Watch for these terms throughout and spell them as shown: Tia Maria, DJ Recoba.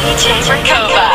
DJ Recoba.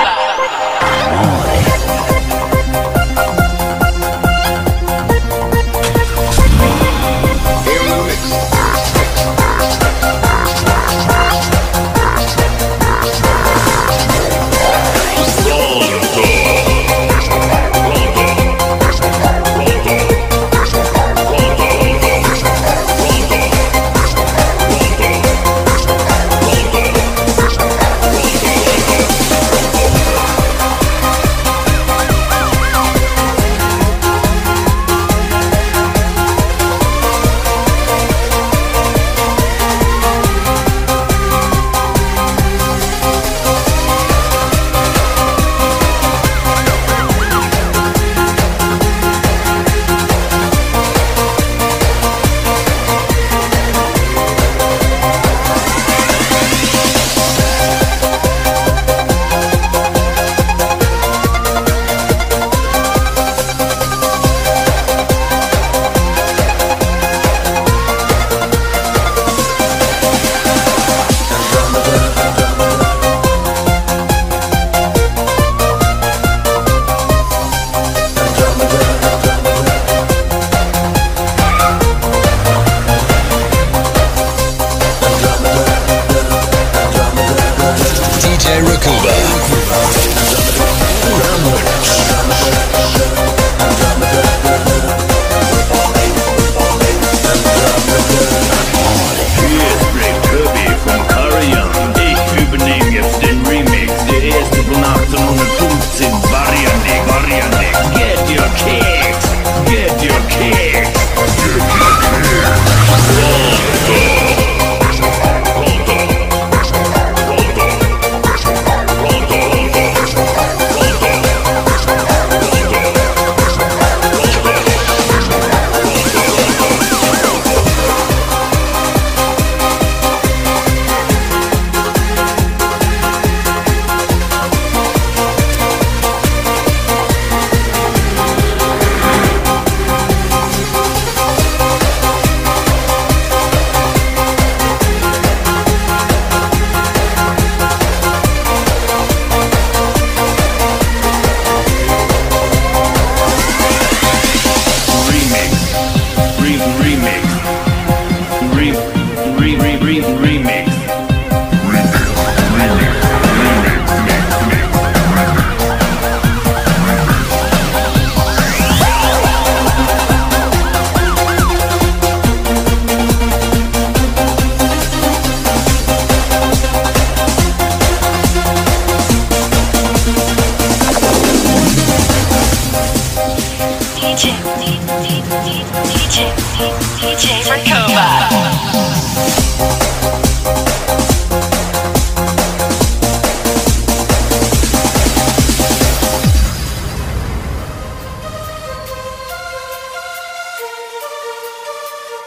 DJ Recoba.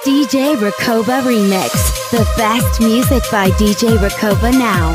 DJ Recoba Remix. The best music by DJ Recoba now.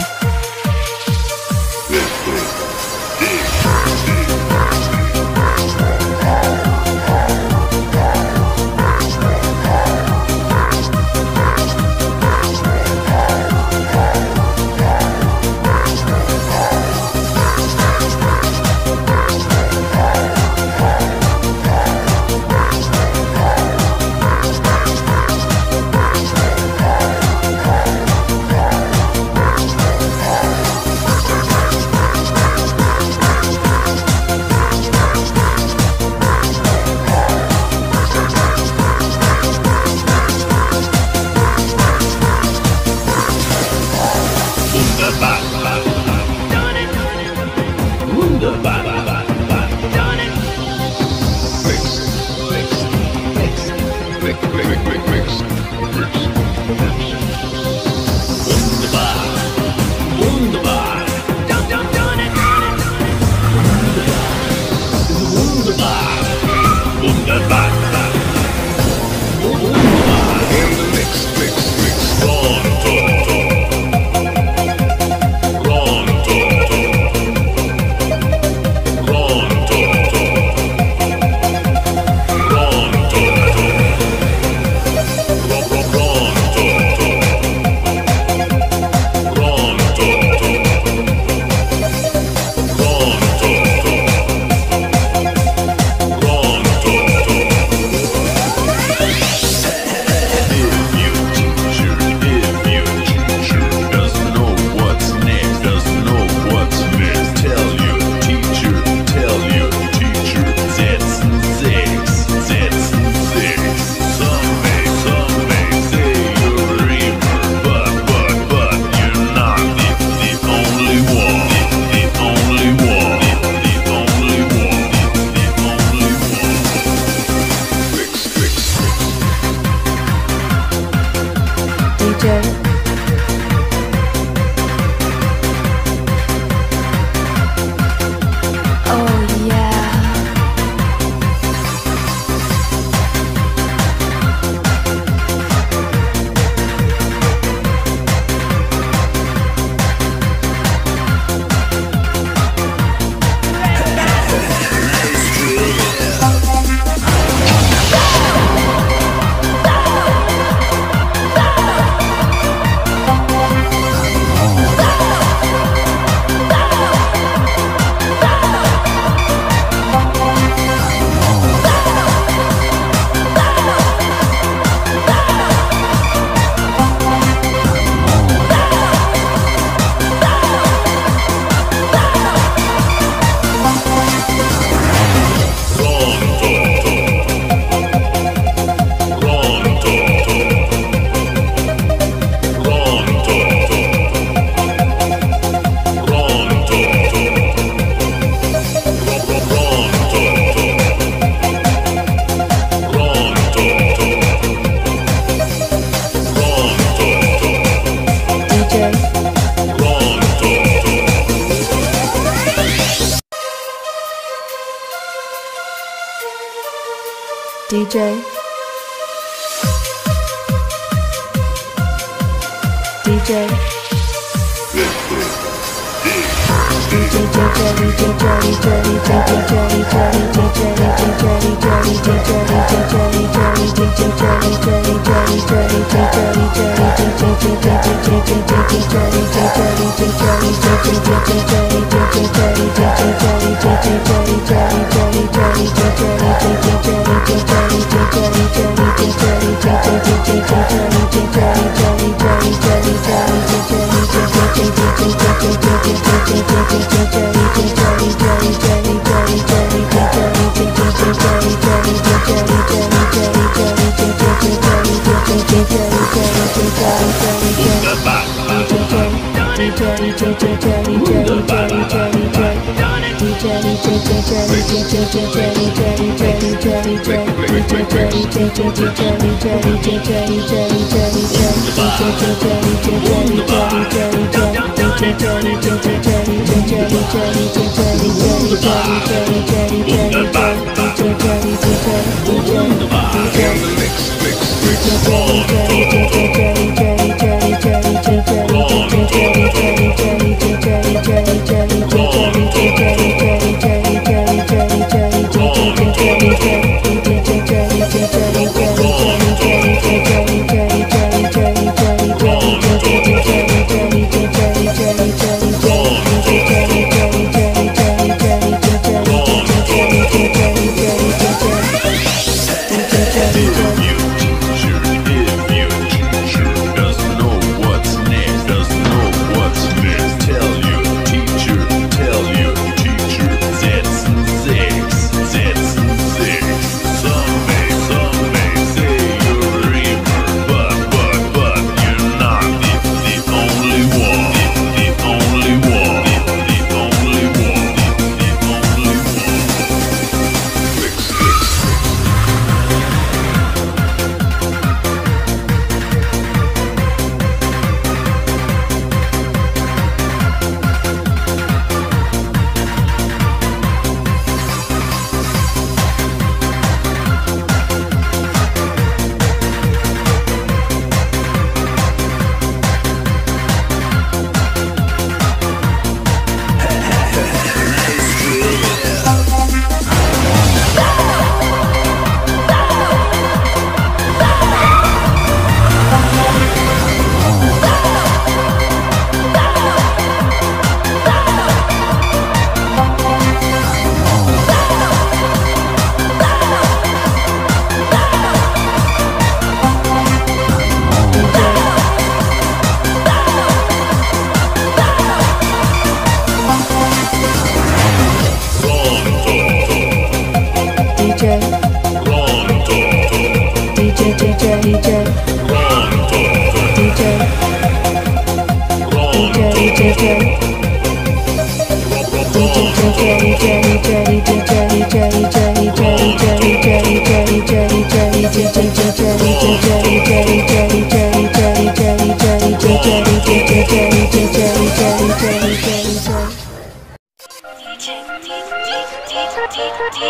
DJ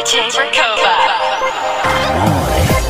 Recoba.